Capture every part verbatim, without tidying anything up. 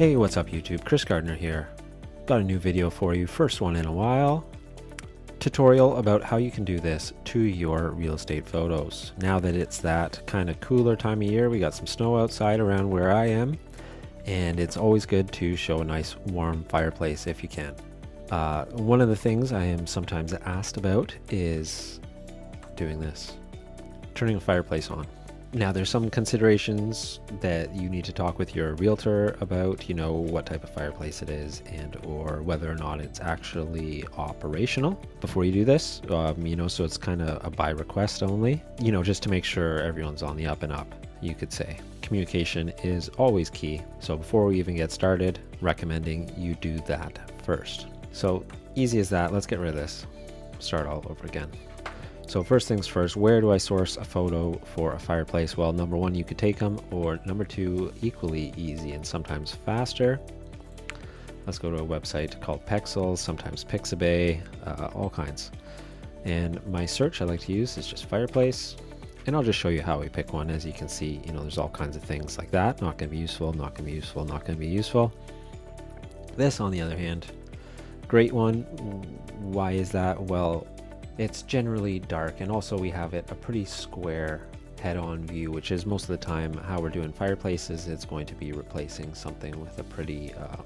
Hey, what's up YouTube? Chris Gardiner here. Got a new video for you, first one in a while. Tutorial about how you can do this to your real estate photos. Now that it's that kind of cooler time of year, we got some snow outside around where I am, and it's always good to show a nice warm fireplace if you can. Uh, one of the things I am sometimes asked about is doing this, turning a fireplace on. Now there's some considerations that you need to talk with your realtor about, you know, what type of fireplace it is and or whether or not it's actually operational before you do this, um, you know, so it's kind of a by request only, you know, just to make sure everyone's on the up and up, you could say. Communication is always key. So before we even get started, recommending you do that first. So easy as that, let's get rid of this, start all over again. So first things first, where do I source a photo for a fireplace? Well, number one, you could take them, or number two, equally easy and sometimes faster. Let's go to a website called Pexels, sometimes Pixabay, uh, all kinds. And my search I like to use is just fireplace. And I'll just show you how we pick one. As you can see, you know, there's all kinds of things like that. Not gonna be useful, not gonna be useful, not gonna be useful. This, on the other hand, great one. Why is that? Well, it's generally dark, and also we have it a pretty square head-on view, which is most of the time how we're doing fireplaces. It's going to be replacing something with a pretty um,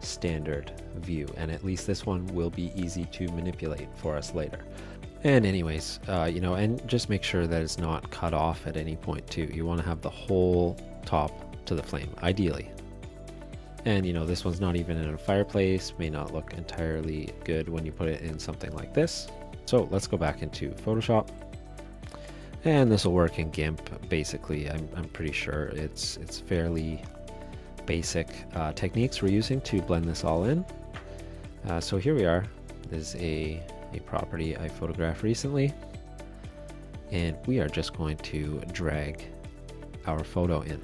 standard view, and at least this one will be easy to manipulate for us later. And anyways, uh, you know, and just make sure that it's not cut off at any point too. You want to have the whole top to the flame, ideally. And you know, this one's not even in a fireplace, may not look entirely good when you put it in something like this. So let's go back into Photoshop, and this will work in GIMP basically. I'm, I'm pretty sure it's it's fairly basic uh, techniques we're using to blend this all in. Uh, so here we are. This is a, a property I photographed recently, and we are just going to drag our photo in.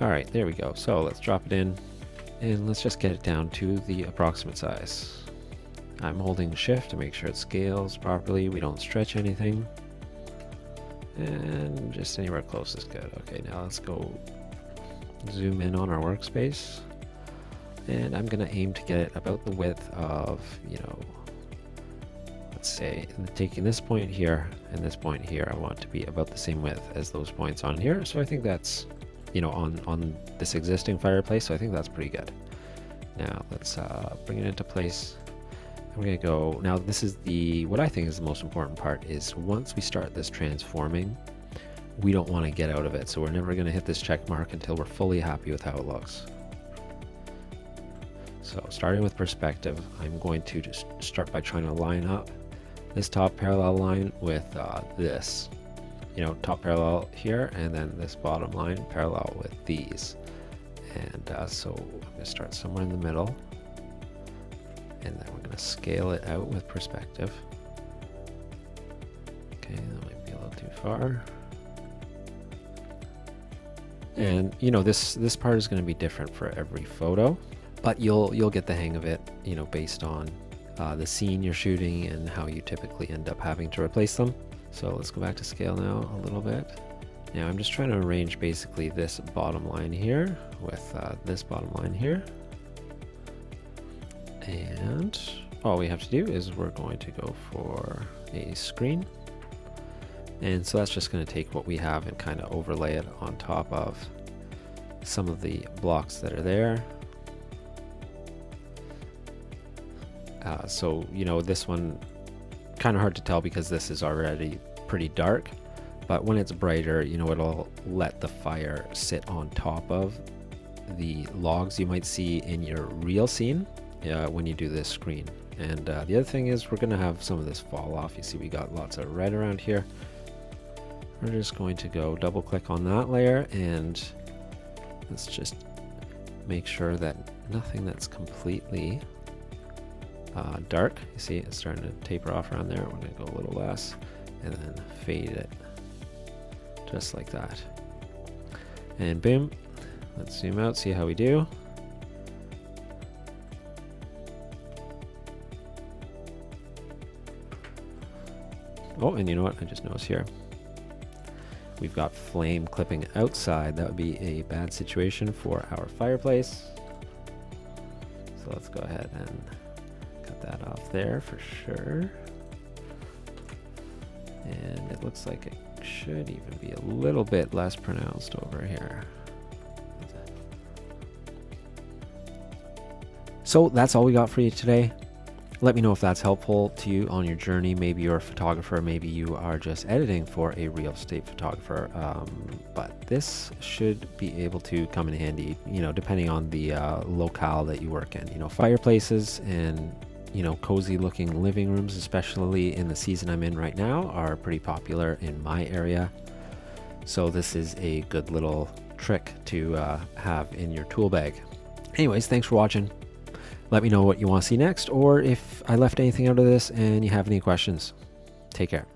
All right, there we go. So let's drop it in, and let's just get it down to the approximate size. I'm holding shift to make sure it scales properly, we don't stretch anything, and just anywhere close is good. Okay, now let's go zoom in on our workspace, and I'm gonna aim to get it about the width of, you know, let's say taking this point here and this point here, I want to be about the same width as those points on here. So I think that's, you know, on on this existing fireplace, so I think that's pretty good. Now let's uh, bring it into place. We're gonna go, now this is the, what I think is the most important part is once we start this transforming, we don't wanna get out of it. So we're never gonna hit this check mark until we're fully happy with how it looks. So starting with perspective, I'm going to just start by trying to line up this top parallel line with uh, this, you know, top parallel here, and then this bottom line parallel with these. And uh, so I'm gonna start somewhere in the middle, and then we're going to scale it out with perspective. Okay, that might be a little too far. And you know, this this part is going to be different for every photo, but you'll you'll get the hang of it, you know, based on uh, the scene you're shooting and how you typically end up having to replace them. So let's go back to scale now a little bit. Now I'm just trying to arrange basically this bottom line here with uh, this bottom line here. And all we have to do is we're going to go for a screen. And so that's just going to take what we have and kind of overlay it on top of some of the blocks that are there. Uh, so, you know, this one kind of hard to tell because this is already pretty dark, but when it's brighter, you know, it'll let the fire sit on top of the logs you might see in your real scene. Uh, when you do this screen. And uh, the other thing is we're gonna have some of this fall off. You see we got lots of red around here. We're just going to go double click on that layer, and let's just make sure that nothing that's completely uh, dark. You see it's starting to taper off around there. We're gonna go a little less and then fade it just like that, and boom. Let's zoom out, see how we do. Oh, and you know what? I just noticed here. We've got flame clipping outside. That would be a bad situation for our fireplace. So let's go ahead and cut that off there for sure. And it looks like it should even be a little bit less pronounced over here. So that's all we got for you today. Let me know if that's helpful to you on your journey. Maybe you're a photographer, maybe you are just editing for a real estate photographer, um, but this should be able to come in handy, you know, depending on the uh, locale that you work in. You know, fireplaces and, you know, cozy looking living rooms, especially in the season I'm in right now, are pretty popular in my area. So this is a good little trick to uh, have in your tool bag. Anyways, thanks for watching. Let me know what you want to see next, or if I left anything out of this and you have any questions. Take care.